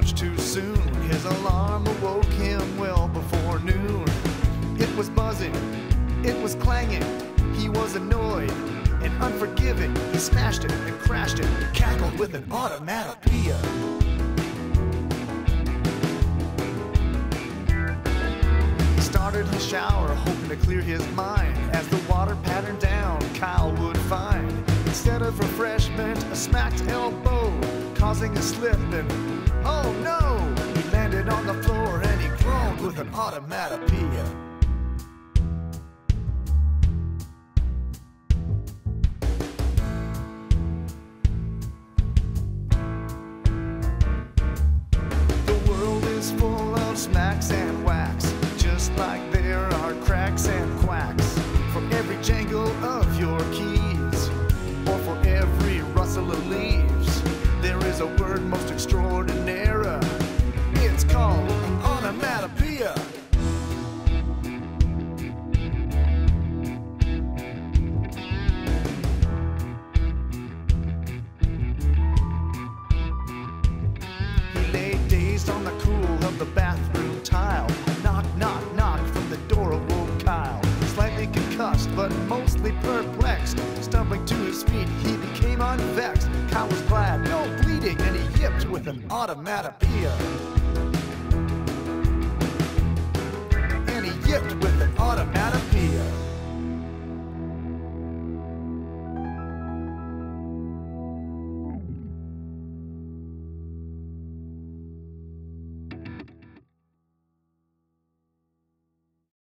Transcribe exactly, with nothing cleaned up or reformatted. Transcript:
much too soon. His alarm awoke him well before noon. It was buzzing, it was clanging. He was annoyed and unforgiving. He smashed it and crashed it, cackled with an automatopoeia. Started his shower, hoping to clear his mind. As the water patterned down, Kyle would find, instead of refreshment, a smacked elbow, causing a slip and, oh no! He landed on the floor and he groaned with an automatopoeia. The world is full of smacks and whacks, just like there are cracks and quacks. From every jangle of your keys, or for every rustle of leaves, there is a word most extraordinary. It's called an onomatopoeia. He lay dazed on the cool of the bathroom tile. Knock, knock, knock from the door awoke Kyle. Slightly concussed, but mostly perplexed. Stumbling to his feet, he became unvexed. Kyle was glad, no bleeding, and he yipped with an onomatopoeia.